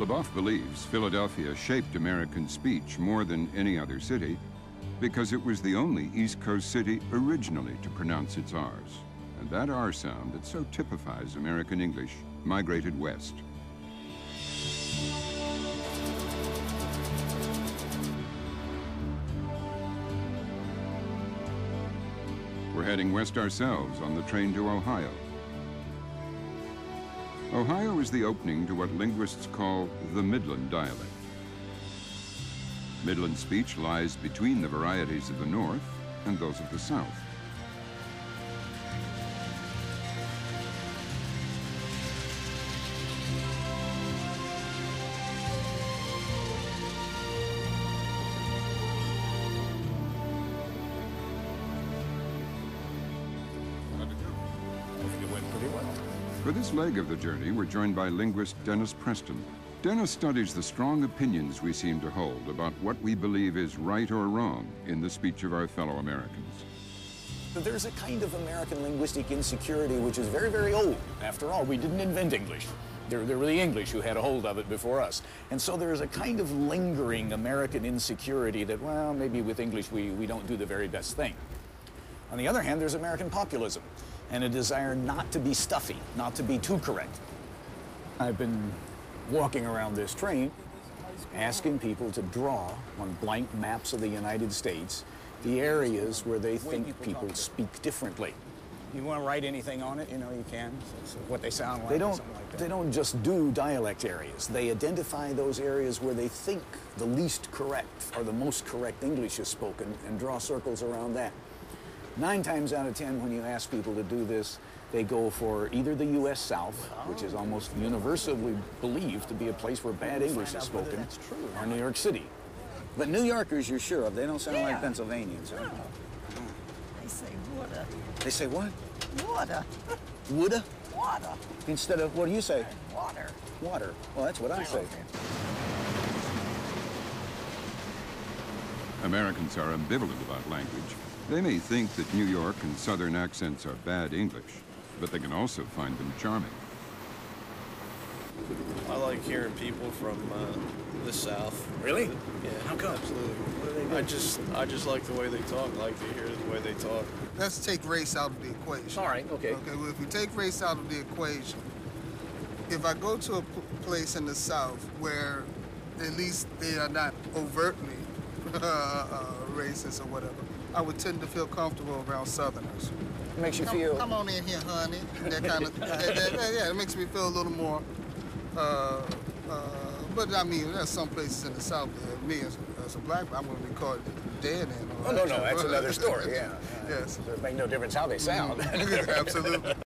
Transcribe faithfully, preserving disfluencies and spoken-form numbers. Labov believes Philadelphia shaped American speech more than any other city because it was the only East Coast city originally to pronounce its R's. And that R sound that so typifies American English migrated west. We're heading west ourselves on the train to Ohio. Ohio is the opening to what linguists call the Midland dialect. Midland speech lies between the varieties of the North and those of the South. For this leg of the journey, we're joined by linguist Dennis Preston. Dennis studies the strong opinions we seem to hold about what we believe is right or wrong in the speech of our fellow Americans. But there's a kind of American linguistic insecurity which is very, very old. After all, we didn't invent English. There, there were the English who had a hold of it before us. And so there's a kind of lingering American insecurity that, well, maybe with English we, we don't do the very best thing. On the other hand, there's American populism and a desire not to be stuffy, not to be too correct. I've been walking around this train, asking people to draw on blank maps of the United States the areas where they think people speak differently. You want to write anything on it, you know, you can. So, so what they sound like, they don't, something like that. They don't just do dialect areas. They identify those areas where they think the least correct or the most correct English is spoken and draw circles around that. Nine times out of ten, when you ask people to do this, they go for either the U S South, which is almost universally believed to be a place where bad English is spoken, or New York City. But New Yorkers, you're sure of, they don't sound yeah. like Pennsylvanians. Right? No. They say water. They say what? Water. Woulda? Water. Instead of, what do you say? Water. Water. Well, that's what I say. Americans are ambivalent about language. They may think that New York and Southern accents are bad English, but they can also find them charming. I like hearing people from uh, the South. Really? Yeah. How come? Absolutely. What do they do? I just, I just like the way they talk. I like to hear the way they talk. Let's take race out of the equation. All right. Okay. Okay. Well, if we take race out of the equation, if I go to a place in the South where, at least they are not overtly uh, racist or whatever, I would tend to feel comfortable around Southerners. It makes you come, feel... Come on in here, honey. That kind of... that, that, that, yeah, it makes me feel a little more... Uh, uh, but, I mean, there's some places in the South that me, as, as a black man, I wouldn't be called dead in. Oh, no, no, that's another story, yeah. yeah. Yes. It doesn't make no difference how they sound. Absolutely.